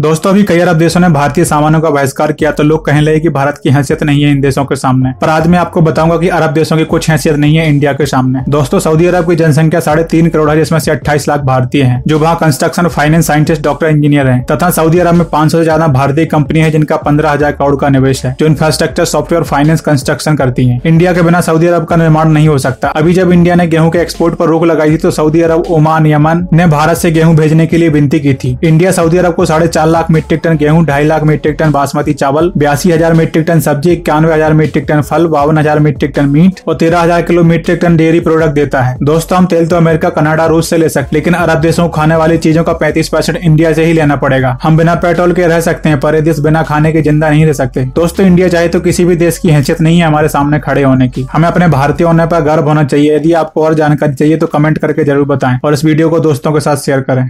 दोस्तों अभी कई अरब देशों ने भारतीय सामानों का बहिष्कार किया तो लोग कहने लगे कि भारत की हैसियत नहीं है इन देशों के सामने। पर आज मैं आपको बताऊंगा कि अरब देशों की कुछ हैसियत नहीं है इंडिया के सामने। दोस्तों सऊदी अरब की जनसंख्या 3.5 करोड़ है, जिसमें से 28 लाख भारतीय हैं, जो वहाँ construction, finance, scientist, doctor, engineer है। तथा सऊदी अरब में 500 से ज्यादा भारतीय कंपनी है जिनका 15,000 करोड़ का निवेश है, जो इंफ्रास्ट्रक्चर, सॉफ्टवेयर, फाइनेंस, कंस्ट्रक्शन करती है। इंडिया के बिना सऊदी अरब का निर्माण नहीं हो सकता। अभी जब इंडिया ने गेहूँ के एक्सपोर्ट पर रोक लगाई थी तो सऊदी अरब, ओमान, यमन ने भारत से गेहूँ भेजने के लिए विनती की थी। इंडिया सऊदी अरब को 4.5 लाख मीट्रिक टन गेहूं, 2.5 लाख मीट्रिक टन बासमती चावल, 82,000 मीट्रिक टन सब्जी, 91,000 मीट्रिक टन फल, 52,000 मीट्रिक टन मीट और 13,000 kilo metric ton dairy product देता है। दोस्तों हम तेल तो अमेरिका, कनाडा, रूस से ले सकते, लेकिन अरब देशों को खाने वाली चीजों का 35% इंडिया से ही लेना पड़ेगा। हम बिना पेट्रोल के रह सकते हैं, पर ये देश बिना खाने के जिंदा नहीं रह सकते। दोस्तों इंडिया चाहे तो किसी भी देश की हैसियत नहीं है हमारे सामने खड़े होने की। हमें अपने भारतीय होने पर गर्व होना चाहिए। यदि आपको और जानकारी चाहिए तो कमेंट करके जरूर बताएं और इस वीडियो को दोस्तों के साथ शेयर करें।